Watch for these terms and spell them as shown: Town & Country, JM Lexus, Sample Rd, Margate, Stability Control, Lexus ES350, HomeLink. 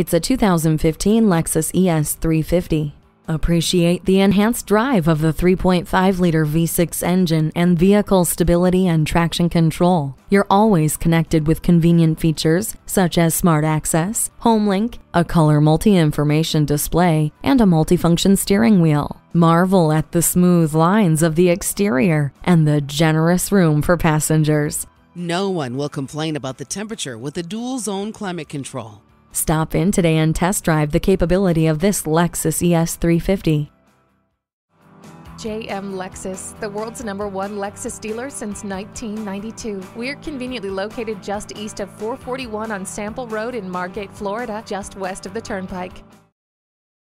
It's a 2015 Lexus ES350. Appreciate the enhanced drive of the 3.5-liter V6 engine and vehicle stability and traction control. You're always connected with convenient features such as smart access, HomeLink, a color multi-information display, and a multifunction steering wheel. Marvel at the smooth lines of the exterior and the generous room for passengers. No one will complain about the temperature with the dual-zone climate control. Stop in today and test drive the capability of this Lexus ES350. JM Lexus, the world's #1 Lexus dealer since 1992. We're conveniently located just east of 441 on Sample Road in Margate, Florida, just west of the Turnpike.